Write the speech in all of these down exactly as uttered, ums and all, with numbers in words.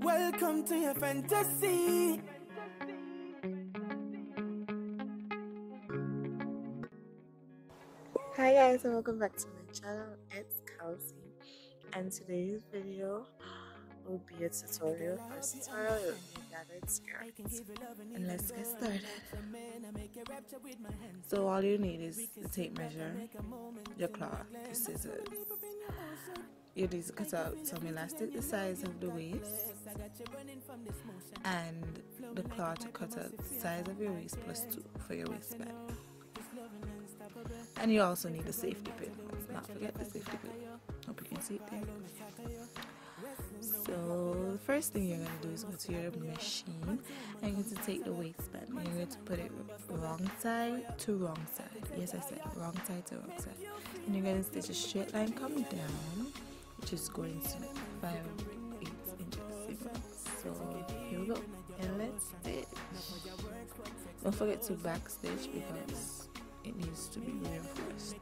Welcome to your fantasy. Hi guys, and welcome back to my channel. It's Kelsey, and today's video will be a tutorial for tutorial gathered skirts. And let's get started. So all you need is the tape measure, your cloth, the scissors. You need to cut out some elastic the size of the waist, and the cloth to cut out the size of your waist plus two for your waistband. And you also need a safety pin. Let's not forget the safety pin. Hope you can see it there. So the first thing you're going to do is go to your machine, and you're going to take the waistband and you're going to put it wrong side to wrong side. Yes, I said wrong side to wrong side. And you're going to stitch a straight line coming down, which is going to five eighths inches. So here we go, and let's stitch. Don't forget to back stitch because it needs to be reinforced.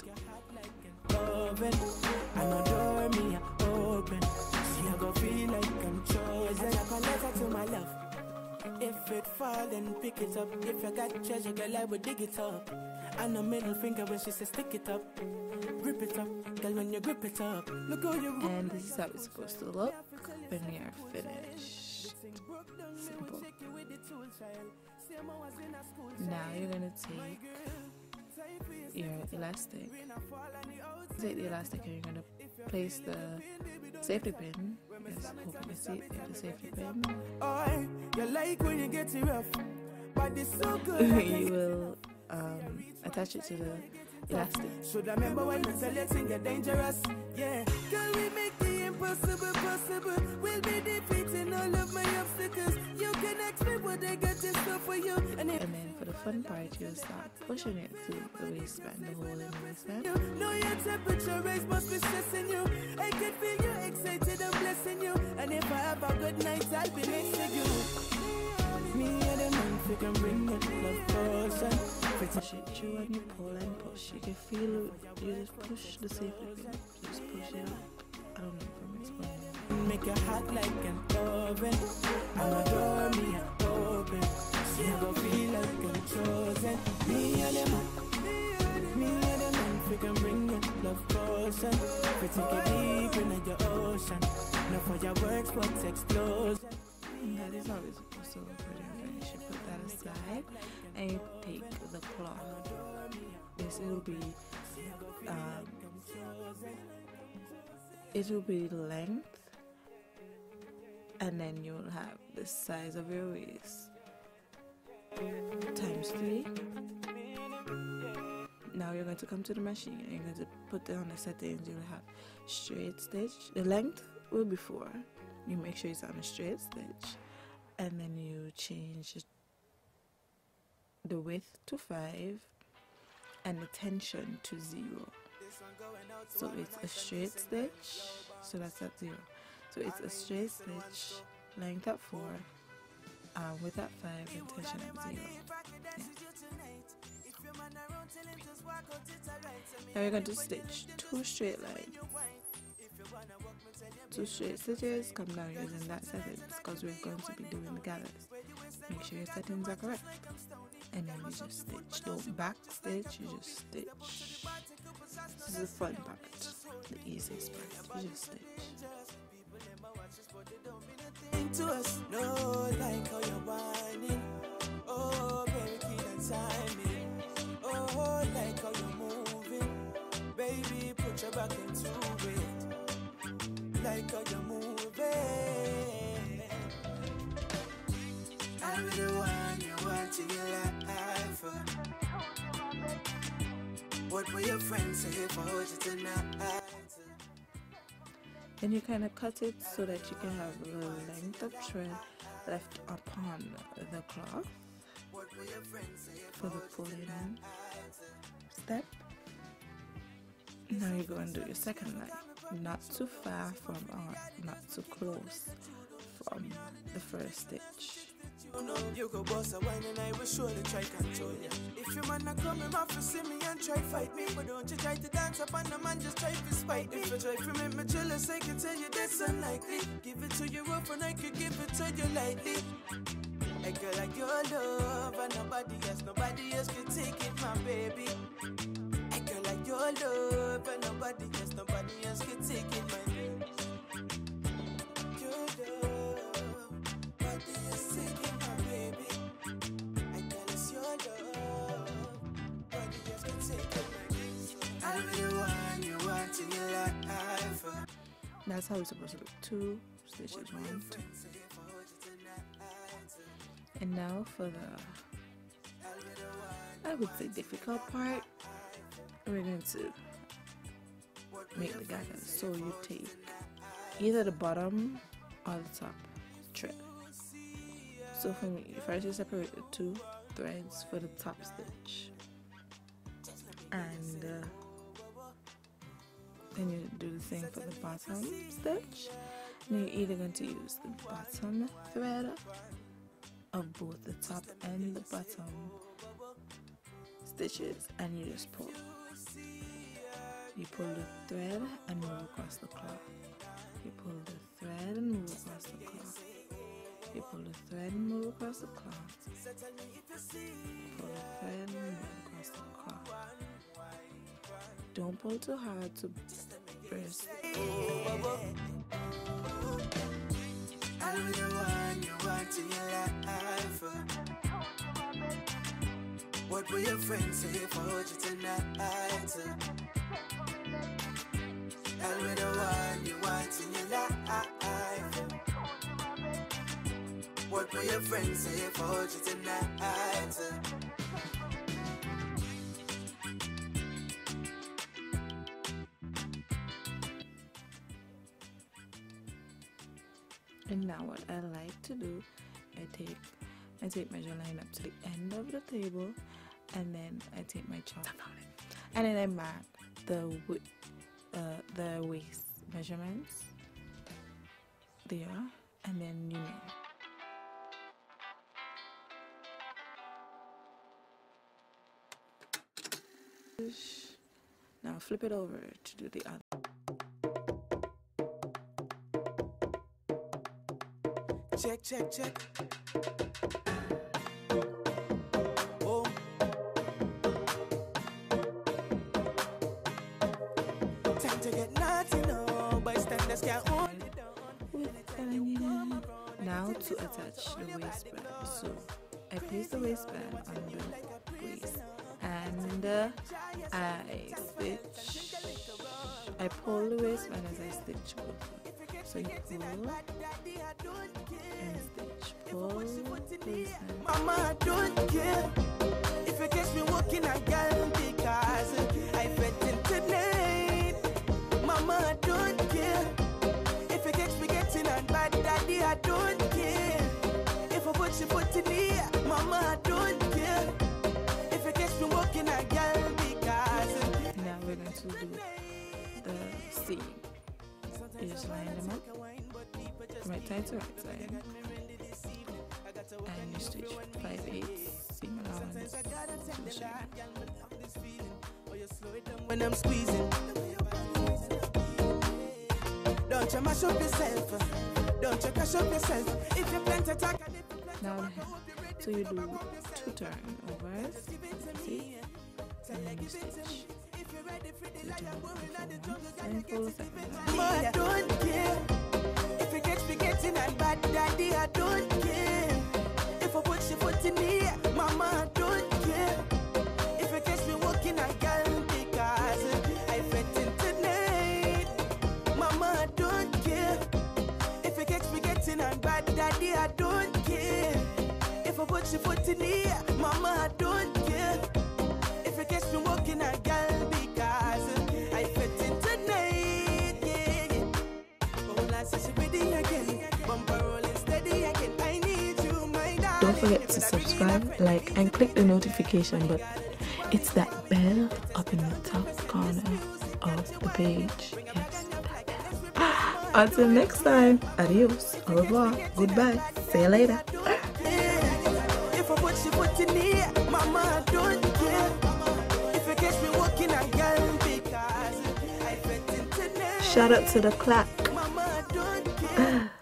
I go feel like I'm chosen. I got a letter to my love. If it fall, then pick it up. If I got treasure, girl, I would dig it up. And no middle finger when she says stick it up. Grip it up, girl, when you grip it up. Look how you. And this is how it's supposed to look when we are finished. Simple. Now you're gonna take your elastic. Take the elastic and you're gonna place the safety pin. Yes, hope you see it there, the safety pin. You will um, attach it to the elastic. Should remember when we tell you things are dangerous. Yeah. Can we make the impossible possible? We'll be defeating all of my obstacles. You can expect what I got to do for you. And then for the fun part, you'll start pushing it through the waistband, the hole in the waistband. No, your temperature raise must be stressing you. I can feel you excited, I'm blessing you. And if I have a good night, I'll be missing you. Me and the man, you can bring it love force. Push it through and you pull and push. You can feel it. You just push the safety pin. Just push it out. I don't know if I'm explaining. Make your heart like an oven. I'm a door, me an open. She go feel like I'm chosen. Me and the man. Me and the man. We can bring it love potion. We take it deep into the ocean. Now for your works, what's explosion? That is always so pretty. You put that aside and you take the cloth. This will be um, it will be length, and then you will have the size of your waist times three. Now you're going to come to the machine and you're going to put it on the settings. You will have straight stitch. The length will be four. You make sure it's on a straight stitch. And then you change the width to five and the tension to zero. So it's a straight stitch, so that's at zero. So it's a straight stitch, length at four, uh, width at five, and tension at zero. Yes. Now we're going to stitch two straight lines. Two straight stitches, come down using that settings because we're going to be doing the gathers. Make sure your settings are correct, and then you just stitch. Don't back stitch, you just stitch. This is the fun part, the easiest part. You just stitch. Baby, put your back into it. Like how you move it. I really want you watching your life. What were your friends saying for you tonight? Then you kind of cut it so that you can have the length of thread left upon the cloth for the pulling step. Now you go and do your second line. not too far from or not too close from the first stitch. You know, you go boss a wine and I will surely try control ya. If your man not coming off to see me and try fight me, but don't you try to dance up on the man, just try to spite me. If you try to make me jealous, I can tell you that's unlikely. Give it to you rough and I could give it to you lightly. A girl like your love and nobody else, nobody else can take it, my baby. A girl like your love and nobody else, nobody else can take it, my baby. That's how it's supposed to look. Two stitches, one, two. And now for the, I would say, difficult part, we're going to make the gathers. So you take either the bottom or the top thread. So for me, first you separate the two threads for the top stitch, and uh, then you do the same for the bottom stitch. Now you're either going to use the bottom thread of both the top and the bottom stitches, and you just pull. You pull the thread and move across the cloth. You pull the thread and move across the cloth. You pull the thread and move across the cloth. Pull the thread and move across the cloth. Don't pull too hard to burst. What will your friends say if I hold you tonight? I'll be the one you want in your life. What will your friends say if I hold you tonight? And now what I like to do, I take I take my jawline up to the end of the table, and then I take my chalk and then I mark the uh, the waist measurements there, and then you know. Now flip it over to do the other. Check, check, check. Oh. Time to get naughty now. Bystanders can't hold it down. Now to attach the waistband. So I place the waistband on the waist, and uh, I stitch. I pull the waistband as I stitch both. So you pull. Mama, don't care if you catch me walking again, because I bet in tonight. Mama, don't care if you catch me getting on bad, daddy, I don't care if I put you foot in the air. Mama, don't care if you catch me walking again, because now we're going to do the C. You just line them up from right side to right side. And you stitch five eighths seam allowance to the shoulder. When I'm squeezing, don't you mash up yourself, don't you crash up yourself. If you plan to attack, now so you do two turnovers, see, and then you stitch. And pull second line. I don't care if you catch me getting and bad, daddy, I don't care. Put your foot in the air, mama, don't care if you catch me walking again, because I bet in tonight. Mama, don't care if you catch me getting on bad, daddy, I don't care if I put your foot in the air, mama, don't care if you catch me walking again, because I bet in tonight. Yeah, yeah. Oh, I see she ready again, bumper rolling steady again. I need you. Don't forget to subscribe, like, and click the notification button. It's that bell up in the top corner of the page. Yes, that Until next time, adios, au revoir, goodbye, see you later. If I put you put in here, mama don't care. If you catch me walking again, because I bet in today. Shout out to the clock. Mama don't care.